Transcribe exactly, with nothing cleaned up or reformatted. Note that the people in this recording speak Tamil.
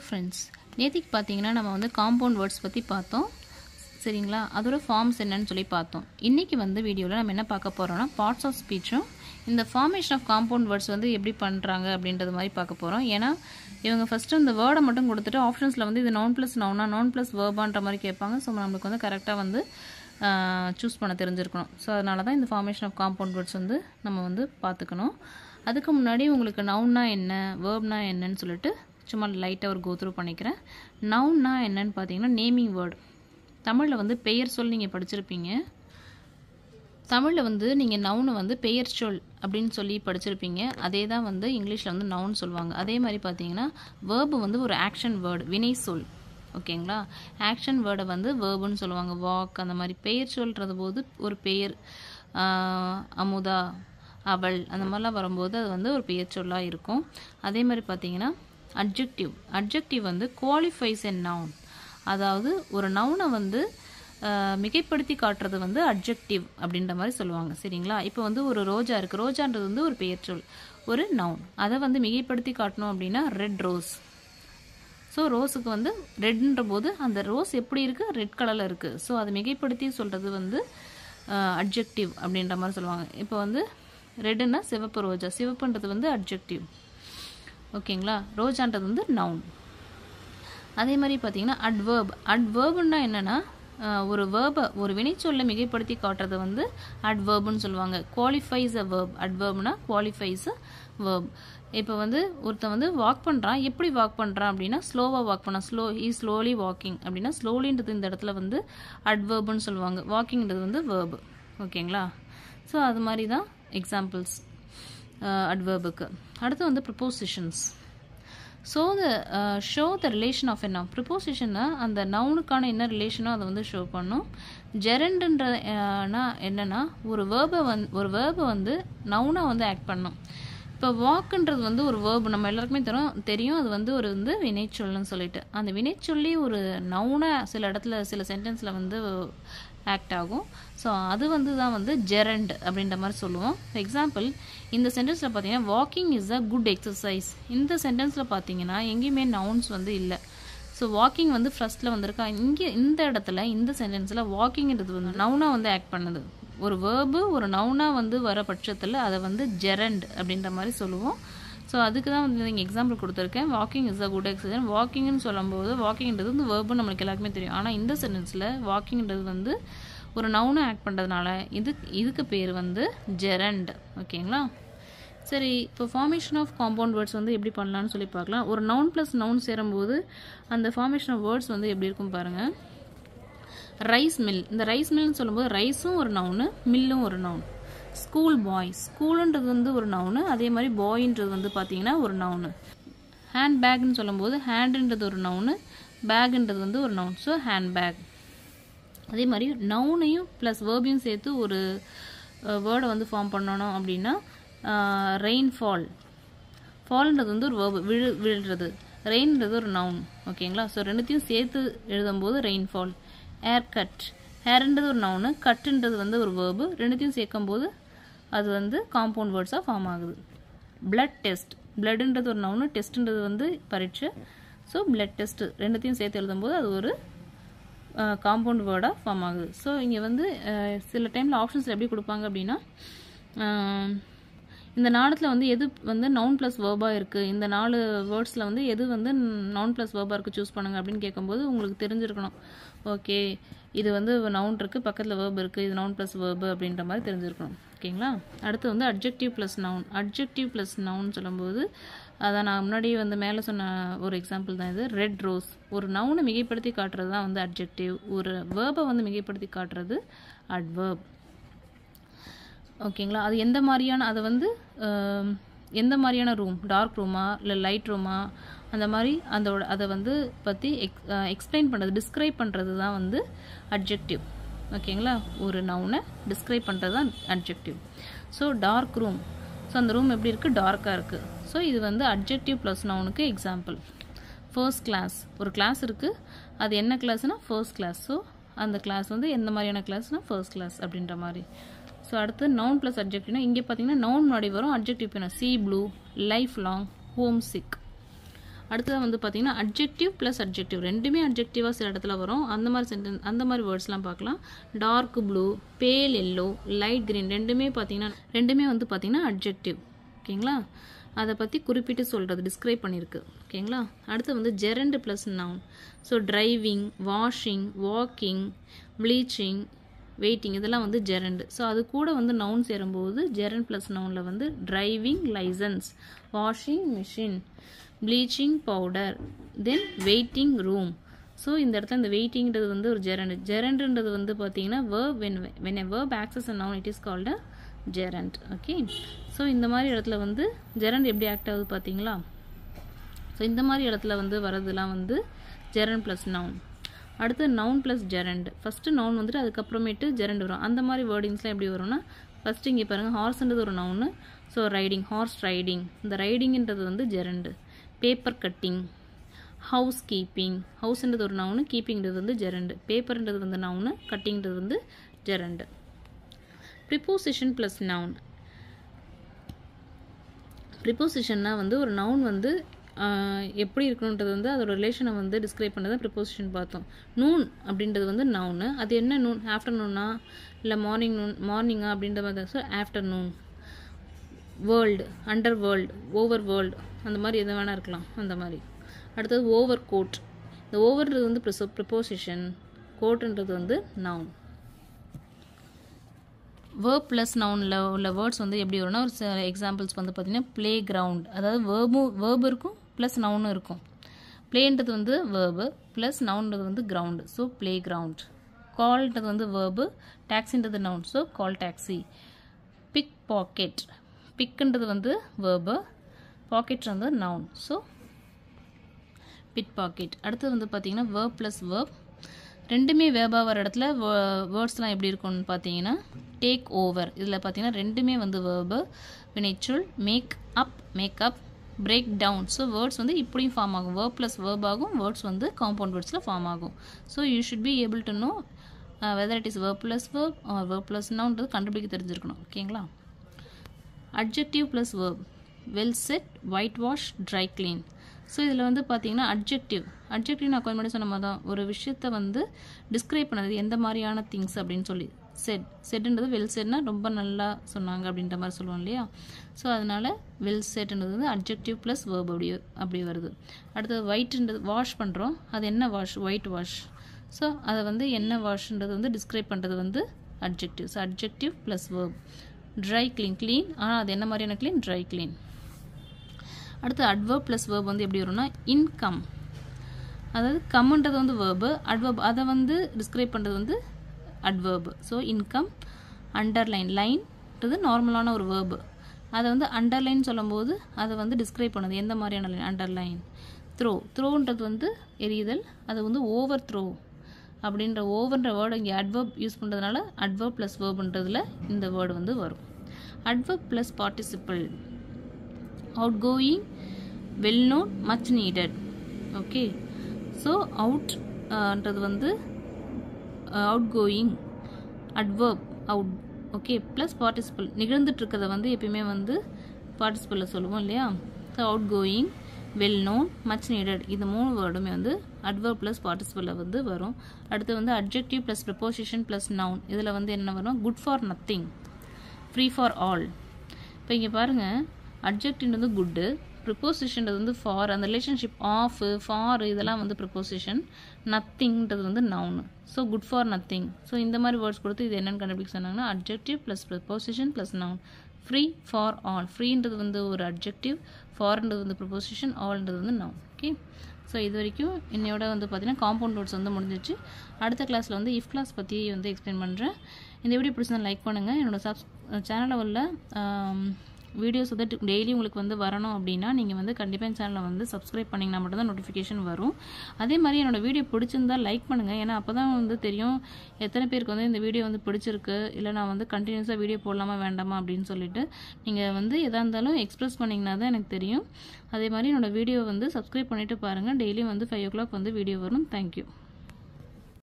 Hello friends, நேத்திக்கு பார்த்தீங்கன்னா நம்ம வந்து காம்பவுண்ட் வேர்ட்ஸ் பத்தி பார்த்தோம். சரிங்களா? அதோட ஃபார்ம்ஸ் என்னன்னு சொல்லி பார்த்தோம். இன்னைக்கு வந்து வீடியோல நம்ம என்ன பார்க்க போறோம்னா parts of speech இந்த formation of compound words வந்து எப்படி பண்றாங்க அப்படின்றது மாதிரி பார்க்க போறோம். ஏனா இவங்க ஃபர்ஸ்ட் இந்த வேர்ட மட்டும் கொடுத்துட்டு ஆப்ஷன்ஸ்ல வந்து இது noun plus noun noun plus verb ன்ற மாதிரி கேட்பாங்க. சோ நமக்கு வந்து கரெக்ட்டா வந்து சூஸ் பண்ண தெரிஞ்சிருக்கணும். சோ அதனால தான் இந்த formation of compound words வந்து நம்ம வந்து பாத்துக்கணும். அதுக்கு முன்னாடி உங்களுக்கு noun னா என்ன, verb னா என்னன்னு சொல்லிட்டு சும்மா லைட்டா ஒரு கோ த்ரூ பண்ணிக்கிறேன். noun னா என்னன்னு பாத்தீங்கன்னா நேமிங் வேர்ட். தமிழ்ல வந்து பெயர் சொல் நீங்க படிச்சிருப்பீங்க. தமிழ்ல வந்து நீங்க noun வந்து பெயர் சொல் அப்படினு சொல்லி படிச்சிருப்பீங்க. அதேதான் வந்து இங்கிலீஷ்ல வந்து noun சொல்வாங்க. அதே மாதிரி பாத்தீங்கன்னா verb வந்து ஒரு action word, வினை சொல். ஓகேங்களா? action word வந்து verb னு சொல்வாங்க. walk அந்த மாதிரி பெயர் சொல்றது போது ஒரு பெயர் அமுதா அவள் அந்த மாதிரி வரும்போது அது வந்து ஒரு பெயர் சொல்லா இருக்கும். அதே மாதிரி பாத்தீங்கன்னா adjective adjective வந்து qualifies a noun. அதாவது ஒரு noun வந்து மிகைப்படுத்தி காட்றது வந்து adjective அப்படின்ற மாதிரி சொல்லுவாங்க. சரிங்களா? இப்போ வந்து ஒரு ரோஜா இருக்கு. ரோஜான்றது வந்து ஒரு பெயர்ச்சொல், ஒரு noun. அத வந்து மிகைப்படுத்தி காட்டணும் அப்படினா red rose. சோ ரோஸ்க்கு வந்து redன்றபோது அந்த ரோஸ் எப்படி இருக்கு, red கலர்ல இருக்கு. சோ அது மிகைப்படுத்தி சொல்றது வந்து adjective அப்படின்ற மாதிரி சொல்லுவாங்க. இப்போ வந்து redனா சிவப்பு ரோஜா, சிவப்புன்றது வந்து adjective. ஓகேங்களா? ரோஜான்றது வந்து noun. அதே மாதிரி பாத்தீங்கன்னா adverb. adverbனா என்னன்னா ஒரு verb ஒரு வினைச்சொல்லை மிகைப்படுத்தி காட்டுறது வந்து adverb னு சொல்வாங்க. qualifies a verb. adverbனா qualifies a verb. இப்போ வந்து ஒருத்த வந்து வாக் பண்றான். எப்படி வாக் பண்றான் அப்படினா ஸ்லோவா வாக் பண்ணா ஸ்லோ he slowly walking அப்படினா slowlyன்றது இந்த இடத்துல வந்து adverb னு சொல்வாங்க. walkingன்றது வந்து verb. ஓகேங்களா? சோ அது மாதிரி தான் examples adverbக்கு. அடுத்து வந்து prepositions. So the uh, show the relation of a noun. preposition அந்த noun-க்கான என்ன ரிலேஷனோ அது வந்து ஷோ பண்ணும். gerundன்றனா என்னன்னா ஒரு verb ஒரு verb வந்து noun-ஆ வந்து ஆக்ட் பண்ணும். இப்போ walk-ன்றது வந்து ஒரு verb, நம்ம எல்லாருக்குமே தெரியும் தெரியும் அது வந்து ஒரு வந்து வினைச்சொல்லுன்னு சொல்லிட்டு அந்த வினைச்சொல்லி ஒரு noun-ஆ சில இடத்துல சில சென்டென்ஸ்ல வந்து ஆக்ட் ஆகும். சோ அது வந்து தான் வந்து gerund அப்படின்ற மாதிரி சொல்லுவோம். ஃபார் எக்ஸாம்பிள் இந்த சென்டென்ஸ்ல பாத்தீங்கன்னா walking is a good exercise. இந்த சென்டென்ஸ்ல பாத்தீங்கன்னா எங்கயுமே nouns வந்து இல்ல. சோ வாக்கிங் வந்து ஃபர்ஸ்ட்ல வந்திருக்கா. இங்க இந்த இடத்துல இந்த சென்டென்ஸ்ல வாக்கிங்ன்றது வந்து noun-ஆ வந்து ஆக்ட் பண்ணுது. ஒரு verb ஒரு noun-ஆ வந்து வர பட்சத்துல அதை வந்து gerund அப்படின்ற மாதிரி சொல்லுவோம். சோ அதுக்கு தான் வந்து நான் எக்ஸாம்பிள் கொடுத்திருக்கேன். Walking is a good exercise. வாக்கிங்னு சொல்லும்போது வாக்கிங்ன்றது வந்து verb நமக்கு எல்லாருக்குமே தெரியும். ஆனா இந்த சென்டென்ஸ்ல வாக்கிங்ன்றது வந்து ஒரு noun-ஆ ஆக்ட் பண்றதுனால இது இதுக்கு பேர் வந்து gerund. ஓகேங்களா? சரி, இப்போ formation of compound words வந்து எப்படி பண்ணலாம்னு சொல்லி பார்க்கலாம். ஒரு noun plus noun சேரும்போது அந்த formation of words வந்து எப்படி இருக்கும் பாருங்க. Rice mill. இந்த ரைஸ் மில்னு சொல்லும்போது ரைஸும் ஒரு noun, மில்லும் ஒரு noun. ஸ்கூல் பாய். ஸ்கூல்ன்றது வந்து ஒரு noun. அதே மாதிரி பாய்ன்றது வந்து பாத்தீங்கன்னா ஒரு noun. ஹேண்ட் பேக்னு சொல்லும்போது ஹேண்ட்ன்றது ஒரு noun, பேக்ன்றது வந்து ஒரு noun. So hand bag. அதே மாதிரி noun-ஐயும் plus verb-ஐயும் சேர்த்து ஒரு வேர்டை வந்து ஃபார்ம் பண்ணனும் அப்படினா rainfall. fallன்றது வந்து ஒரு verb, விழு விழுறது. rainன்றது ஒரு noun. ஓகேங்களா? சோ ரெண்டுத்தையும் சேர்த்து எழுதும்போது rainfall. haircut. hairன்றது ஒரு noun, cutன்றது வந்து ஒரு verb. ரெண்டுத்தையும் சேர்க்கும்போது அது வந்து compound words-ஆ ஃபார்ம் ஆகுது. blood test. bloodன்றது ஒரு noun, testன்றது வந்து பரீட்சை. சோ blood test ரெண்டுத்தையும் சேர்த்து எழுதும்போது அது ஒரு காம்பவுண்ட் வேர்டா ஃபார்ம் ஆகுது. ஸோ இங்கே வந்து சில டைம்ல ஆப்ஷன்ஸ் எப்படி கொடுப்பாங்க அப்படின்னா இந்த நாளத்துல வந்து எது வந்து noun plus verb-ஆ இருக்கு, இந்த நாலு வேர்ட்ஸ்ல வந்து எது வந்து noun plus verb-ஆ இருக்கு சூஸ் பண்ணுங்க அப்படின்னு கேட்கும்போது உங்களுக்கு தெரிஞ்சிருக்கணும். ஓகே, இது வந்து noun இருக்கு, பக்கத்துல verb இருக்கு, இது noun plus verb அப்படின்ற மாதிரி தெரிஞ்சிருக்கணும். ஓகேங்களா? அடுத்து வந்து adjective plus noun. adjective plus noun சொல்லும்போது அதான் நான் முன்னாடி வந்து மேலே சொன்ன ஒரு எக்ஸாம்பிள் தான் இது. Red rose. ஒரு நவுனை மிகைப்படுத்தி காட்டுறது தான் வந்து அட்ஜெக்டிவ். ஒரு வேர்பை வந்து மிகைப்படுத்தி காட்டுறது அட்வர்ப். ஓகேங்களா? அது எந்த மாதிரியான அது வந்து எந்த மாதிரியான ரூம், டார்க் ரூமா இல்லை லைட் ரூமா அந்த மாதிரி அதோட அதை வந்து பற்றி எக் எக்ஸ்பிளைன் பண்ணுறது, டிஸ்கிரைப் பண்ணுறது தான் வந்து அட்ஜெக்டிவ். ஓகேங்களா? ஒரு நவுனை டிஸ்கிரைப் பண்ணுறது தான் adjective. So dark room. So அந்த ரூம் எப்படி இருக்குது, டார்க்காக இருக்குது. ஸோ இது வந்து அட்ஜெக்டிவ் ப்ளஸ் நவுனுக்கு எக்ஸாம்பிள். First class. ஒரு கிளாஸ் இருக்குது. அது என்ன கிளாஸ்னா ஃபர்ஸ்ட் கிளாஸ். ஸோ அந்த கிளாஸ் வந்து எந்த மாதிரியான கிளாஸ்னா ஃபர்ஸ்ட் கிளாஸ் அப்படின்ற மாதிரி. ஸோ அடுத்து நவுன் ப்ளஸ் அட்ஜெக்டிவ்னா இங்கே பார்த்தீங்கன்னா நவுன் முன்னாடி வரும், அட்ஜெக்டிவ் பின்ன. Sea blue, life long, home sick. அடுத்து வந்து பாத்தீங்கன்னா adjective plus adjective ரெண்டுமே adjectiveஆ சில இடத்துல வரும் அந்த மாதிரி சென்டென்ஸ் அந்த மாதிரி வேர்ட்ஸ்லாம் பார்க்கலாம் dark blue pale yellow light green ரெண்டுமே பாத்தீங்கன்னா ரெண்டுமே வந்து பாத்தீங்கன்னா adjective ஓகேங்களா அத பத்தி குறிப்பிட்டு சொல்றது டிஸ்கிரைப் பண்ணிருக்கு ஓகேங்களா அடுத்து வந்து gerund plus noun so driving washing walking bleaching waiting இதெல்லாம் வந்து gerund சோ அது கூட வந்து noun சேரும்போது gerund plus noun ல வந்து driving license washing machine bleaching powder then waiting room so இந்த இடத்துல இந்த waitingன்றது வந்து ஒரு gerund gerundன்றது வந்து பாத்தீங்கன்னா verb when when a verb acts a noun it is called a gerund okay so இந்த மாதிரி இடத்துல வந்து gerund எப்படி ஆக்ட் ஆகுது பாத்தீங்களா சோ இந்த மாதிரி இடத்துல வந்து வரதுலாம் வந்து gerund plus noun அடுத்து noun plus gerund first noun வந்துட்டு அதுக்கு அப்புறமேட்டு gerund வரும் அந்த மாதிரி வேர்டிங்ஸ்லாம் எப்படி வரும்னா first இங்க பாருங்க horse ன்றது ஒரு noun so riding horse riding இந்த ரைடிங்ன்றது வந்து gerund paper cutting house keeping house ன்றது ஒரு noun keepingன்றது வந்து gerund paper ன்றது வந்து noun cuttingன்றது வந்து gerund preposition plus noun prepositionனா வந்து ஒரு noun வந்து எப்படி இருக்குன்றது வந்து அதோட ரிலேஷனை வந்து டிஸ்கிரைப் பண்ணது ப்ரிபோசிஷன் பார்த்தோம் noon அப்படின்றது வந்து noun அது என்ன noon afternoon-ஆ இல்ல morning noon morning-ஆ அப்படின்ற மாதிரி so afternoon world underworld overworld அந்த மாதிரி எது வேணா இருக்கலாம் அந்த மாதிரி அடுத்து overcoat இந்த overன்றது வந்து preposition coatன்றது வந்து noun verb plus noun ல உள்ள வேர்ட்ஸ் வந்து எப்படி வரும்னா ஒரு எக்ஸாம்பிள்ஸ் வந்து பாத்தீங்கன்னா playground அதாவது verb verb இருக்கும் plus noun இருக்கும் playன்றது வந்து verb plus nounன்றது வந்து ground so playground callன்றது வந்து verb taxinறது noun so call taxi pickpocket pickன்றது வந்து verb pocketன்றது noun so pickpocket அடுத்து வந்து பாத்தீங்கன்னா verb plus verb ரெண்டுமே வேர்பா வர இடத்துல வேர்ட்ஸ்லாம் எப்படி இருக்கும்னு பாத்தீங்கன்னா டேக் ஓவர் இதுல பாத்தீங்கன்னா ரெண்டுமே வந்து verb வினைச்சொல் make up make up break down so words வந்து இப்படியும் ஃபார்ம் ஆகும் verb plus verb ஆகும் வேர்ட்ஸ் வந்து காம்பவுண்ட் வேர்ட்ஸ்ல ஃபார்ம் ஆகும் so you should be able to know uh, whether it is verb plus verb or verb plus noun ன்றது கண்டுபிடிக்க தெரிஞ்சிருக்கணும் ஓகேங்களா adjective plus verb well set white wash dry clean so இதுல வந்து பாத்தீங்கன்னா adjective adjective நான் கொஞ்சம் முன்னாடி சொன்ன மாதிரி தான் ஒரு விஷயத்தை வந்து டிஸ்கிரைப் பண்ணது எந்த மாதிரியான things அப்படினு சொல்லி said saidன்றது well saidனா ரொம்ப நல்லா சொன்னாங்க அப்படின்ற மாதிரி சொல்லுவோம் இல்லையா சோ அதனால well saidன்றது வந்து adjective plus verb அப்படி அப்படி வருது அடுத்து whiteன்றது wash பண்றோம் அது என்ன wash white wash சோ அது வந்து என்ன washன்றது வந்து டிஸ்கிரைப் பண்றது வந்து adjective so adjective plus verb dry clean clean ஆனா அது என்ன மாதிரியான clean dry clean அடுத்து adverb plus verb வந்து எப்படி வரும்னா income அதாவது comeன்றது வந்து verb adverb அத வந்து டிஸ்கிரைப் பண்றது வந்து adverb so income underline line ன்றது நார்மலான ஒரு verb அத வந்து underline சொல்லும்போது அத வந்து டிஸ்கிரைப் பண்ணுது எந்த மாதிரியான லைன் underline throw throwன்றது வந்து எறிதல் அது வந்து overthrow அப்படிங்கற overன்ற வேர்ட் இங்க adverb யூஸ் பண்றதுனால adverb plus verbன்றதுல இந்த வேர்ட் வந்து வரும் adverb plus participle outgoing well known much needed okay so out ன்றது வந்து outgoing adverb out okay plus participle நிகழ்ந்துட்டு இருக்கத வந்து எப்பவுமே வந்து participle சொல்லுவோம் இல்லையா so outgoing well known much needed இந்த மூணு வேர்டுமே வந்து adverb plus participle வந்து வரும் அடுத்து வந்து adjective plus preposition plus noun இதுல வந்து என்ன வரும் good for nothing free for all இப்போ இங்க பாருங்க adjective is good, preposition is for, and the relationship of, for, this is preposition, nothing is noun. So, good for nothing. So, in the words, adjective plus preposition plus noun. Free for all. Free is an adjective, for is the preposition, all is the noun. Okay? So, this is the compound words. அடுத்த class, if class, I will explain this. If you like this video, videos வந்து டெய்லி உங்களுக்கு வந்து வரணும் அப்படினா நீங்க வந்து கண்டிப்பா சேனலை வந்து சப்ஸ்கிரைப் பண்ணீங்கனா மட்டும் தான் நோட்டிஃபிகேஷன் வரும் அதே மாதிரி என்னோட வீடியோ பிடிச்சிருந்தா லைக் பண்ணுங்க ஏனா அப்பதான் வந்து தெரியும் எத்தனை பேருக்கு வந்து இந்த வீடியோ வந்து பிடிச்சிருக்கு இல்ல நான் வந்து கண்டினியூஸா வீடியோ போடலாமா வேண்டாமா அப்படினு சொல்லிட்டு நீங்க வந்து எதா இருந்தாலும் எக்ஸ்பிரஸ் பண்ணீங்கனா தான் எனக்கு தெரியும் அதே மாதிரி என்னோட வீடியோ வந்து சப்ஸ்கிரைப் பண்ணிட்டு பாருங்க டெய்லி வந்து five o'clock வந்து வீடியோ வரும் thank you